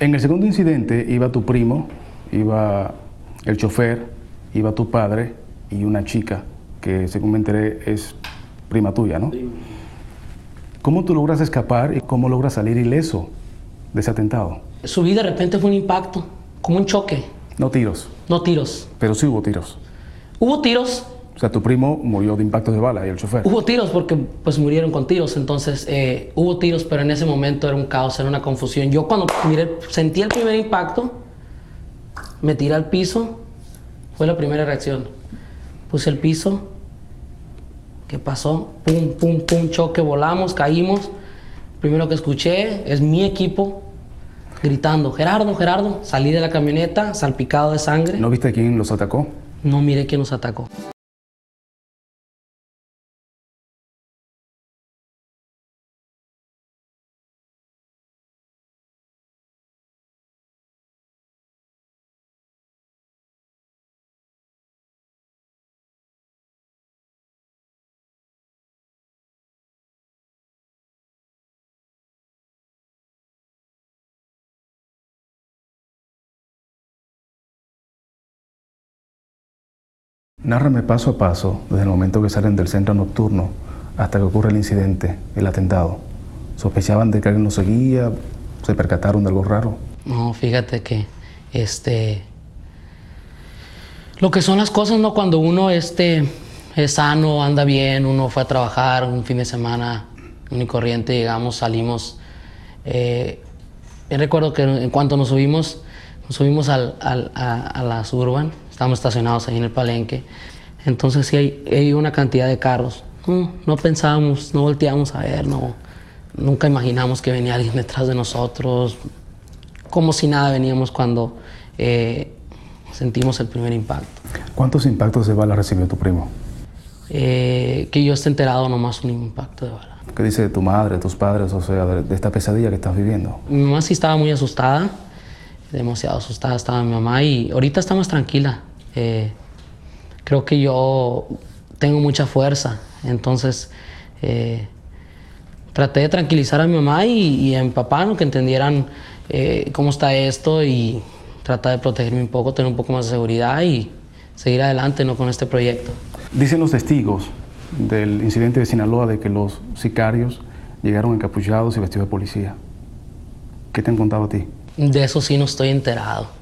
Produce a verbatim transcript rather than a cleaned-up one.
En el segundo incidente iba tu primo, iba el chofer, iba tu padre y una chica que, según me enteré, es prima tuya, ¿no? Sí. ¿Cómo tú logras escapar y cómo logras salir ileso de ese atentado? Subí, de repente fue un impacto, como un choque. No tiros. No tiros. Pero sí hubo tiros. Hubo tiros. O sea, tu primo murió de impactos de bala y el chofer. Hubo tiros porque pues murieron con tiros, entonces eh, hubo tiros, pero en ese momento era un caos, era una confusión. Yo cuando miré, sentí el primer impacto, me tiré al piso, fue la primera reacción. Puse el piso, ¿qué pasó? Pum, pum, pum, choque, volamos, caímos. Primero que escuché es mi equipo gritando, Gerardo, Gerardo. Salí de la camioneta, salpicado de sangre. ¿No viste quién los atacó? No miré quién nos atacó. Nárrame paso a paso desde el momento que salen del centro nocturno hasta que ocurre el incidente, el atentado. ¿Sospechaban de que alguien nos seguía? ¿Se percataron de algo raro? No, fíjate que este, lo que son las cosas, ¿no? Cuando uno este, es sano, anda bien, uno fue a trabajar un fin de semana, muy corriente, llegamos, salimos. Eh, yo recuerdo que en cuanto nos subimos, nos subimos al, al, a, a la Suburban. Estábamos estacionados ahí en el Palenque, entonces sí hay, hay una cantidad de carros. No, no pensábamos, no volteábamos a ver, no, nunca imaginamos que venía alguien detrás de nosotros. Como si nada veníamos cuando eh, sentimos el primer impacto. ¿Cuántos impactos de bala recibió tu primo? Eh, que yo esté enterado, nomás un impacto de bala. ¿Qué dice de tu madre, tus padres, o sea, de, de esta pesadilla que estás viviendo? Mi mamá sí estaba muy asustada, demasiado asustada estaba mi mamá, y ahorita está más tranquila. Eh, creo que yo tengo mucha fuerza, entonces eh, traté de tranquilizar a mi mamá y, y a mi papá, ¿no? Que entendieran eh, cómo está esto y tratar de protegerme un poco, tener un poco más de seguridad y seguir adelante, ¿no? Con este proyecto. Dicen los testigos del incidente de Sinaloa de que los sicarios llegaron encapuchados y vestidos de policía. ¿Qué te han contado a ti? De eso sí no estoy enterado.